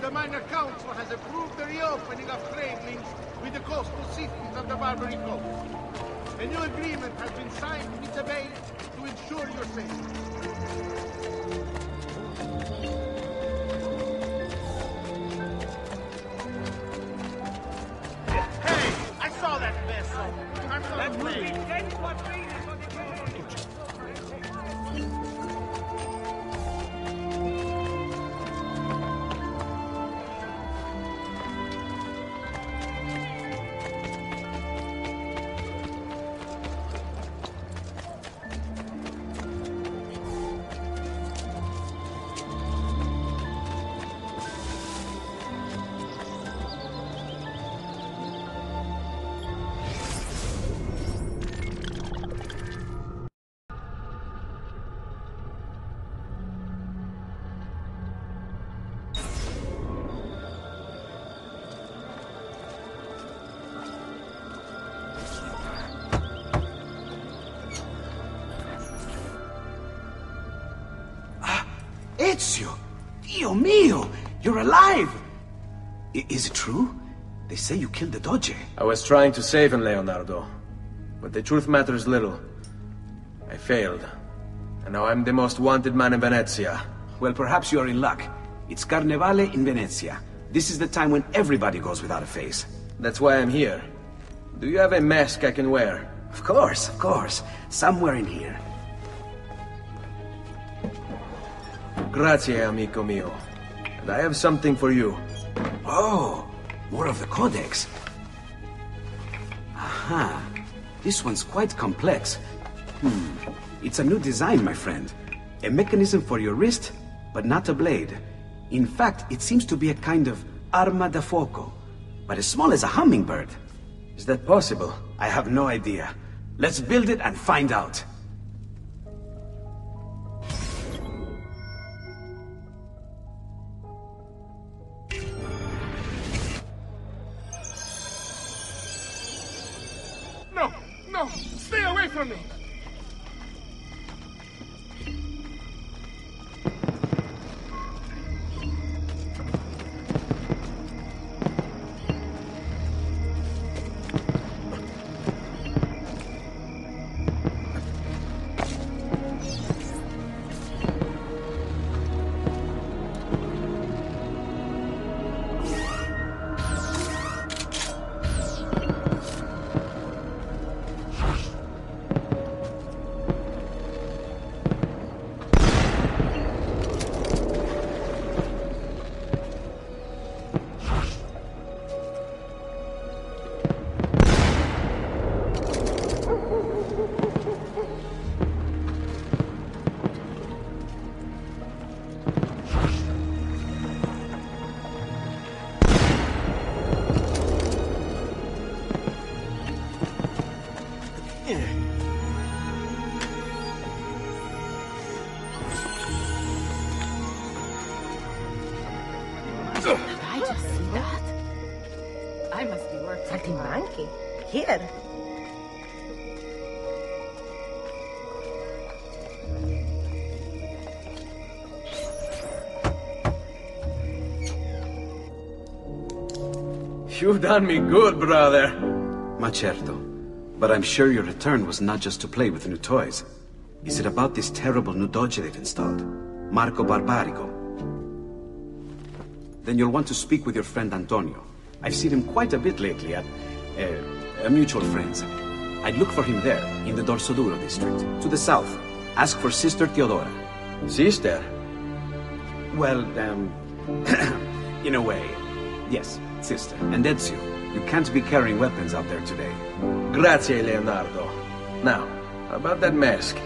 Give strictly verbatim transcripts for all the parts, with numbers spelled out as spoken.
The Minor Council has approved the reopening of trade links with the coastal cities of the Barbary Coast. A new agreement has been signed with the Bay to ensure your safety. Hey! I saw that vessel! I'm so pleased! Ezio! Dio mio! You're alive! I is it true? They say you killed the Doge. I was trying to save him, Leonardo. But the truth matters little. I failed. And now I'm the most wanted man in Venezia. Well, perhaps you are in luck. It's Carnevale in Venezia. This is the time when everybody goes without a face. That's why I'm here. Do you have a mask I can wear? Of course, of course. Somewhere in here. Grazie, amico mio. And I have something for you. Oh, more of the Codex. Aha. This one's quite complex. Hmm. It's a new design, my friend. A mechanism for your wrist, but not a blade. In fact, it seems to be a kind of arma da fuoco, but as small as a hummingbird. Is that possible? I have no idea. Let's build it and find out. You've done me good, brother. Ma certo. But I'm sure your return was not just to play with new toys. Is it about this terrible new Doge they've installed? Marco Barbarigo? Then you'll want to speak with your friend Antonio. I've seen him quite a bit lately at uh, a mutual friend's. I'd look for him there, in the Dorsoduro district, to the south. Ask for Sister Teodora. Sister? Well, um... in a way. Yes, sister. And Ezio, you can't be carrying weapons out there today. Grazie, Leonardo. Now, about that mask.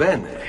Bene.